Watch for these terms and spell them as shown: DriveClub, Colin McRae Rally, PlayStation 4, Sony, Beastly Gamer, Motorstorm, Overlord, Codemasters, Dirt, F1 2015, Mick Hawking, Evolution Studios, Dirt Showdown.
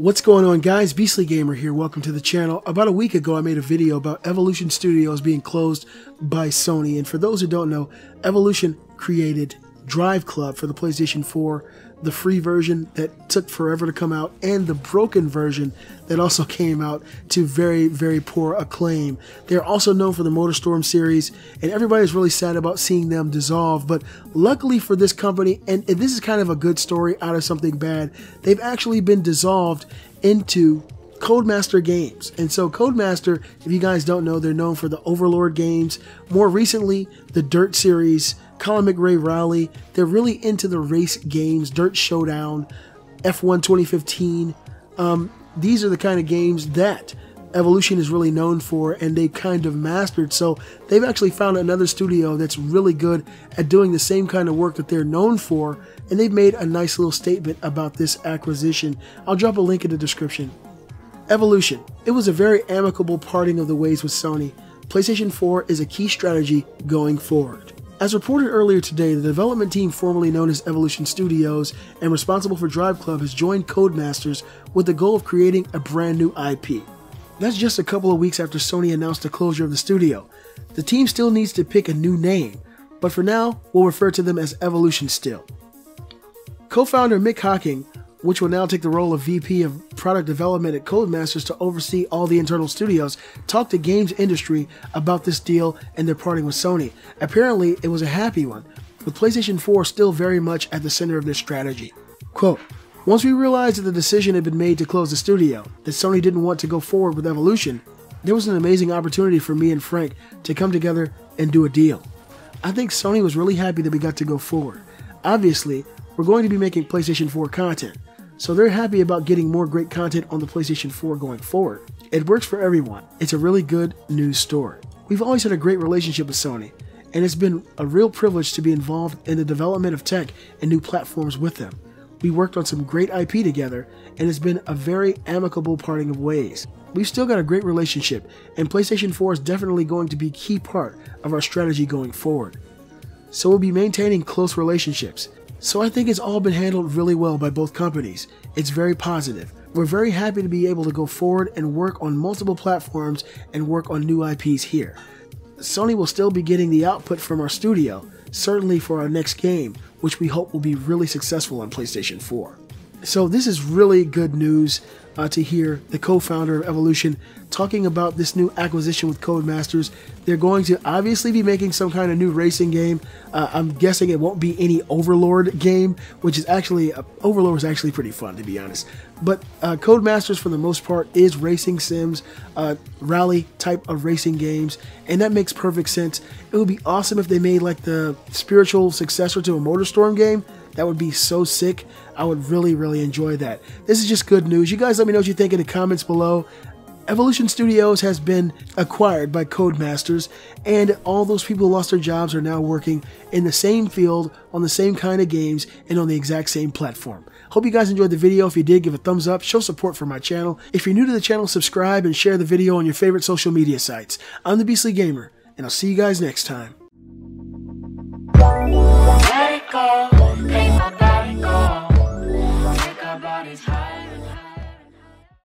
What's going on, guys? Beastly Gamer here. Welcome to the channel. About a week ago, I made a video about Evolution Studios being closed by Sony. And for those who don't know, Evolution created DriveClub for the PlayStation 4, the free version that took forever to come out, and the broken version that also came out to very, very poor acclaim. They're also known for the Motorstorm series, and everybody's really sad about seeing them dissolve, but luckily for this company, and this is kind of a good story out of something bad, they've actually been dissolved into Codemasters games. And so Codemasters, if you guys don't know, they're known for the Overlord games, more recently the Dirt series, Colin McRae Rally. They're really into the race games, Dirt Showdown, F1 2015. These are the kind of games that Evolution is really known for, and they kind of mastered. So they've actually found another studio that's really good at doing the same kind of work that they're known for, and they've made a nice little statement about this acquisition. I'll drop a link in the description. Evolution. It was a very amicable parting of the ways with Sony. PlayStation 4 is a key strategy going forward. As reported earlier today, the development team formerly known as Evolution Studios and responsible for DriveClub has joined Codemasters with the goal of creating a brand new IP. That's just a couple of weeks after Sony announced the closure of the studio. The team still needs to pick a new name, but for now, we'll refer to them as Evolution still. Co-founder Mick Hawking, which will now take the role of VP of Product Development at Codemasters to oversee all the internal studios, talked to Games Industry about this deal and their parting with Sony. Apparently, it was a happy one, with PlayStation 4 still very much at the center of their strategy. Quote, "Once we realized that the decision had been made to close the studio, that Sony didn't want to go forward with Evolution, there was an amazing opportunity for me and Frank to come together and do a deal. I think Sony was really happy that we got to go forward. Obviously, we're going to be making PlayStation 4 content. So they're happy about getting more great content on the PlayStation 4 going forward. It works for everyone. It's a really good news story. We've always had a great relationship with Sony, and it's been a real privilege to be involved in the development of tech and new platforms with them. We worked on some great IP together, and it's been a very amicable parting of ways. We've still got a great relationship, and PlayStation 4 is definitely going to be a key part of our strategy going forward. So we'll be maintaining close relationships. So I think it's all been handled really well by both companies. It's very positive. We're very happy to be able to go forward and work on multiple platforms and work on new IPs here. Sony will still be getting the output from our studio, certainly for our next game, which we hope will be really successful on PlayStation 4. So this is really good news to hear the co-founder of Evolution talking about this new acquisition with Codemasters. They're going to obviously be making some kind of new racing game. I'm guessing it won't be any Overlord game, which is actually, Overlord is actually pretty fun, to be honest. But Codemasters, for the most part, is racing sims, rally type of racing games, and that makes perfect sense. It would be awesome if they made like the spiritual successor to a Motorstorm game. That would be so sick. I would really, really enjoy that. This is just good news. You guys let me know what you think in the comments below. Evolution Studios has been acquired by Codemasters, and all those people who lost their jobs are now working in the same field, on the same kind of games, and on the exact same platform. Hope you guys enjoyed the video. If you did, give a thumbs up, show support for my channel. If you're new to the channel, subscribe and share the video on your favorite social media sites. I'm the Beastly Gamer, and I'll see you guys next time.